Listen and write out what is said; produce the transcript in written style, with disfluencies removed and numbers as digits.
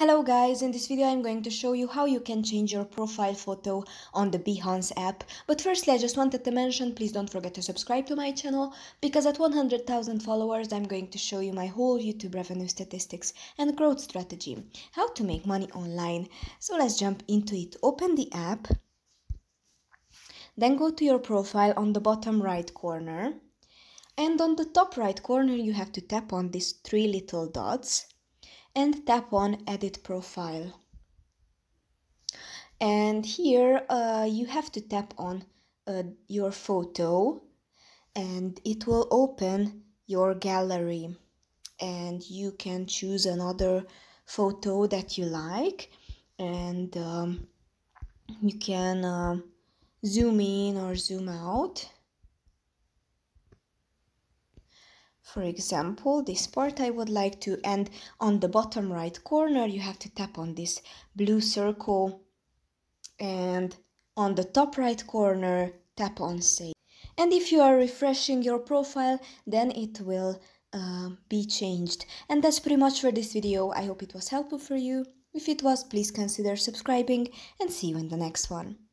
Hello guys, in this video I'm going to show you how you can change your profile photo on the Behance app. But firstly, I just wanted to mention, please don't forget to subscribe to my channel, because at 100,000 followers I'm going to show you my whole YouTube revenue statistics and growth strategy, how to make money online. So let's jump into it. Open the app, then go to your profile on the bottom right corner, and on the top right corner you have to tap on these three little dots and tap on Edit Profile. And here you have to tap on your photo, and it will open your gallery, and you can choose another photo that you like, and you can zoom in or zoom out. For example, this part I would like to, and on the bottom right corner you have to tap on this blue circle, and on the top right corner tap on Save. And if you are refreshing your profile, then it will be changed. And that's pretty much for this video. I hope it was helpful for you. If it was, please consider subscribing, and see you in the next one.